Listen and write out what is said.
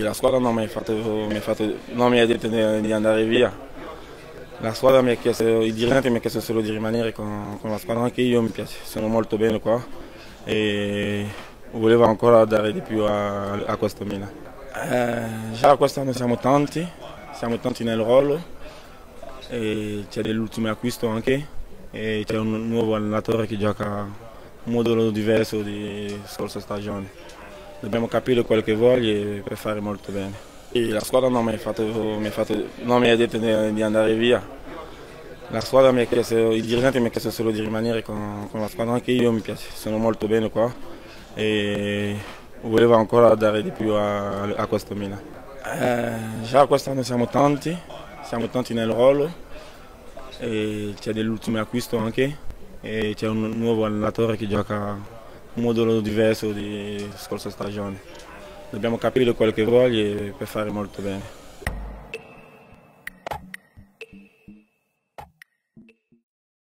La squadra non mi ha detto di andare via, la squadra mi ha chiesto, il dirigente mi ha chiesto solo di rimanere con la squadra, anche io mi piace, sono molto bene qua e volevo ancora dare di più a questo Milan. Già quest'anno siamo tanti nel ruolo, c'è l'ultimo acquisto anche e c'è un nuovo allenatore che gioca un modulo diverso di scorsa stagione. Dobbiamo capire quel che voglio per fare molto bene. E la squadra non mi ha detto di andare via, la squadra mi ha chiesto, il dirigente mi ha chiesto solo di rimanere con la squadra, anche io mi piace, sono molto bene qua e volevo ancora dare di più a questo Milan. Già quest'anno siamo tanti nel ruolo, c'è l'ultimo acquisto anche e c'è un nuovo allenatore che gioca un modulo diverso di scorsa stagione. Dobbiamo capire quel che voglio per fare molto bene.